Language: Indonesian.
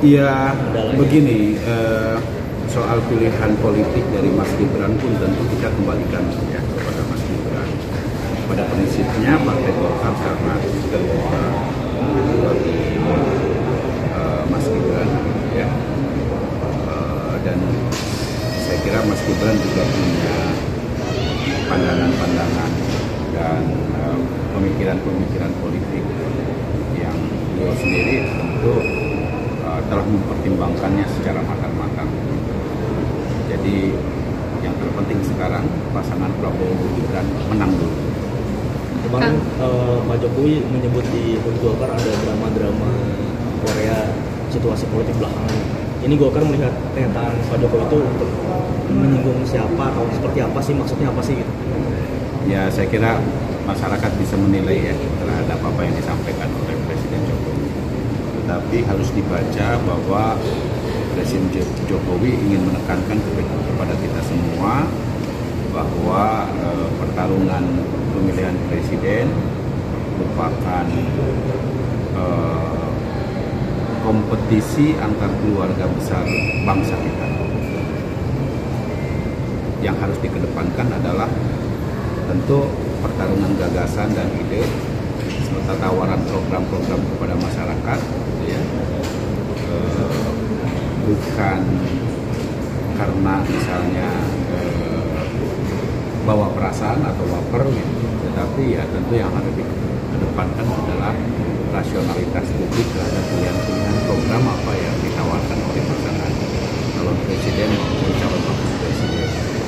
Ya, begini, soal pilihan politik dari Mas Gibran pun tentu kita kembalikan ya kepada Mas Gibran. Pada prinsipnya Partai Golkar karena Mas Gibran ya, dan saya kira Mas Gibran juga punya pandangan-pandangan dan pemikiran-pemikiran politik yang beliau sendiri tentu telah mempertimbangkannya secara matang-matang. Jadi yang terpenting sekarang pasangan Prabowo Gibran menang dulu. Kemarin Pak Jokowi menyebut di Golkar ada drama-drama Korea, situasi politik belakangan. Ini Golkar melihat pernyataan Pak Jokowi itu untuk menyinggung siapa atau seperti apa sih, maksudnya apa sih gitu? Ya, saya kira masyarakat bisa menilai ya terhadap apa yang disampaikan oleh Presiden Jokowi. Tetapi harus dibaca bahwa Presiden Jokowi ingin menekankan kepada kita semua bahwa pertarungan pemilihan presiden merupakan kompetisi antar keluarga besar bangsa kita. Yang harus dikedepankan adalah tentu pertarungan gagasan dan ide, serta tawaran program-program kepada masyarakat, ya. Bukan karena misalnya bawa perasaan atau baper gitu, tetapi ya tentu yang harus dikedepankan adalah rasionalitas publik terhadap pilihan-pilihan program apa yang ditawarkan oleh pasangan calon presiden maupun calon wakil presiden.